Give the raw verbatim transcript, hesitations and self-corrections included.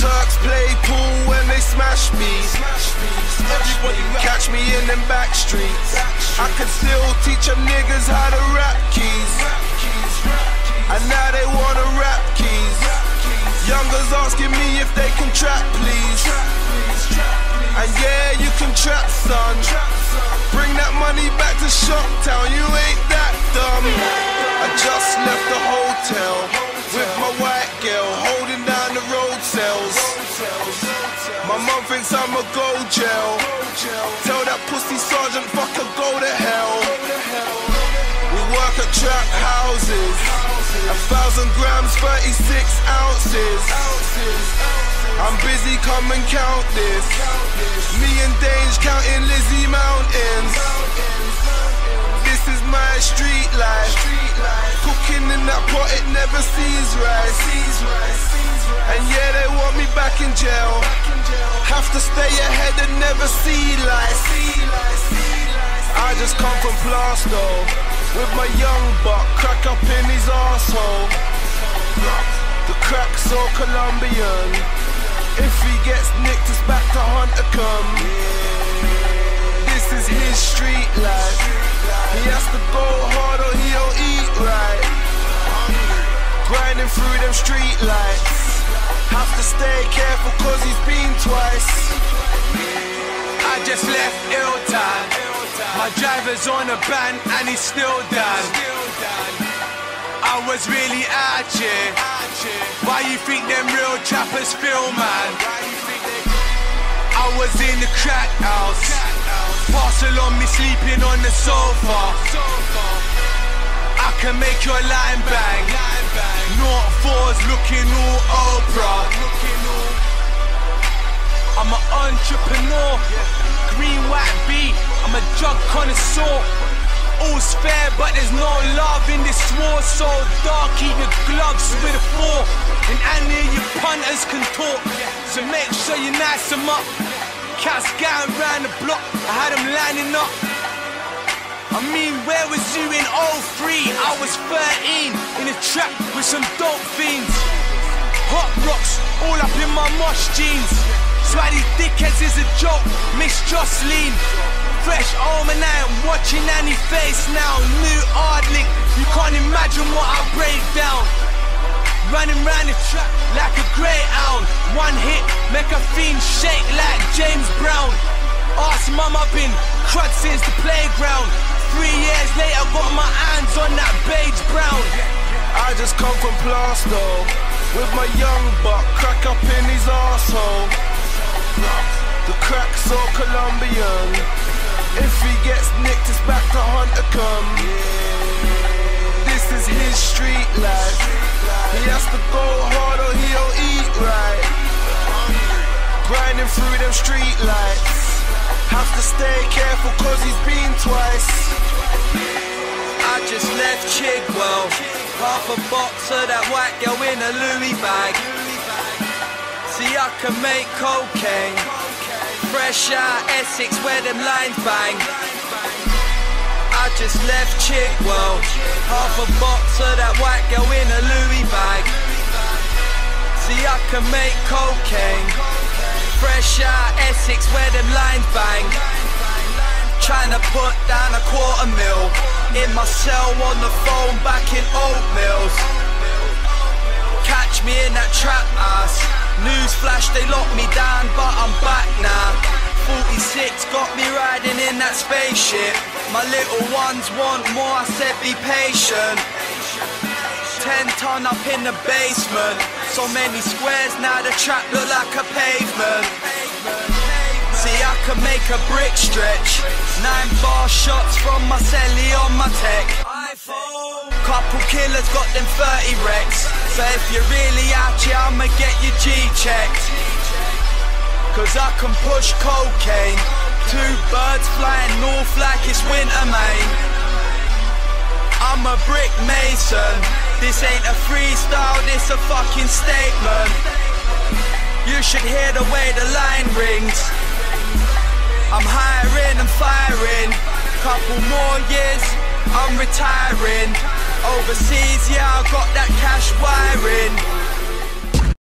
Turks play pool when they smash me. Everybody catch me in them back streets. I can still teach them niggas how to rap keys. And now they wanna rap keys. Youngers asking me if they can trap, please. And yeah, you can trap, son. Bring that money back to Shocktown, you ain't that dumb. I just left the hotel with my white girl holding down the road cells. My mum thinks I'm a go jail. Tell that pussy sergeant fucker go to hell. We work at trap houses. A thousand grams, thirty-six ounces. I'm busy, come and count this. Me and Dange counting Lizzie Mountains. This is my street life. Cooking in that pot, it never sees rice. And yeah, they want me back in jail. Have to stay ahead and never see life. I just come from Plasto with my young buck, crack up in his arsehole. The crack's so Colombian. If he gets nicked, it's back to Hunter come. This is his street life. He has to go hard or he'll eat right. Grinding through them street lights. Have to stay careful cause he's been twice. I just left Iltan. My driver's on a ban and he's still down. I was really out here. Why you think them real trappers feel, man? I was in the crack house. Parcel on me sleeping on the sofa. I can make your line bang. Nought fours looking all Oprah. I'm an entrepreneur. Green, white beat. I'm a drug connoisseur. All's fair, but there's no love in this war. So dark, keep your gloves with a four. And I know you punters can talk, so make sure you nice them up. Cats going round the block, I had them lining up. I mean, where was you in oh three? I was thirteen, in a trap with some dope fiends. Hot rocks, all up in my mosh jeans. Swear these dickheads is a joke, Miss Jocelyn. Fresh home and I am watching any face now. New hard link, you can't imagine what I break down. Running round the track like a greyhound. One hit, make a fiend shake like James Brown. Ask mum, I've been crud since the playground. Three years later, got my hands on that beige brown. I just come from Plasto with my young buck, crack up in his arsehole. The crack's all Colombian. If he gets nicked, it's back to Hunter come. This is his street life. He has to go hard or he'll eat right. Grinding through them street lights. Have to stay careful cause he's been twice. I just left Chigwell. Half a box of that white girl in a Louis bag. See, I can make cocaine. Fresh out Essex where them lines bang. I just left Chigwell. Half a box of that white girl in a Louis bag. See, I can make cocaine. Fresh out Essex where them lines bang. Tryna put down a quarter mil. In my cell on the phone back in Oatmills. Catch me in that trap ass. News flash, they locked me down, but I'm back now. forty-six got me riding in that spaceship. My little ones want more, I said be patient. ten ton up in the basement. So many squares, now the track look like a pavement. See, I can make a brick stretch. Nine bar shots from my celly on my tech. Couple killers got them thirty wrecks. So if you're really out here, I'ma get your G checked. Cause I can push cocaine. Two birds flying north like it's winter, mate. I'm a brick mason. This ain't a freestyle, this a fucking statement. You should hear the way the line rings. I'm hiring and firing. Couple more years, I'm retiring. Overseas, yeah, I got that.